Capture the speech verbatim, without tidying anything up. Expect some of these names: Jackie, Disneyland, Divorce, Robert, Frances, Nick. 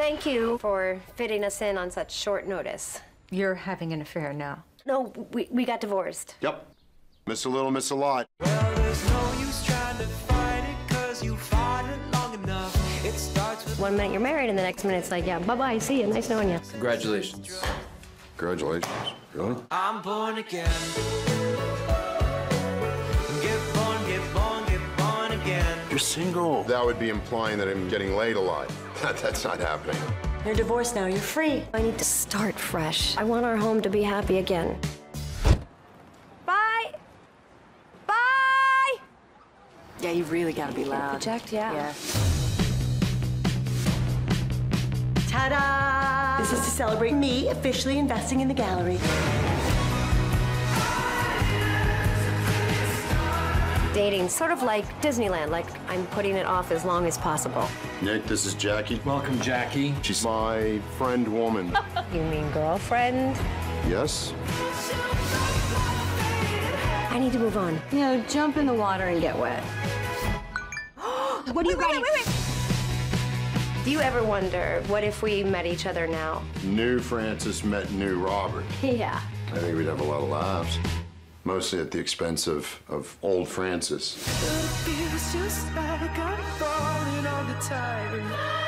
Thank you for fitting us in on such short notice. You're having an affair now. No, we, we got divorced. Yep. Miss a little, miss a lot. Well, there's no use trying to fight it, because you fought it long enough. It starts with... One minute you're married, and the next minute it's like, yeah, bye-bye, see you, nice knowing you. Congratulations. Congratulations. Really? I'm born again. Get born, get born, get born again. You're single. That would be implying that I'm getting laid a lot. That, that's not happening. You're divorced now, you're free. I need to start fresh. I want our home to be happy again. Bye! Bye! Yeah, you really gotta be loud. Project, yeah. yeah. Ta-da! This is to celebrate me officially investing in the gallery. Dating, sort of like Disneyland, like I'm putting it off as long as possible. Nick, this is Jackie. Welcome, Jackie. She's my friend woman. You mean girlfriend? Yes. I need to move on. You know, jump in the water and get wet. What do you wait, wait, wait, wait. Do you ever wonder, what if we met each other now? New Frances met new Robert. Yeah. I think we'd have a lot of laughs. Mostly at the expense of, of old Frances. It feels just like I'm falling all the time.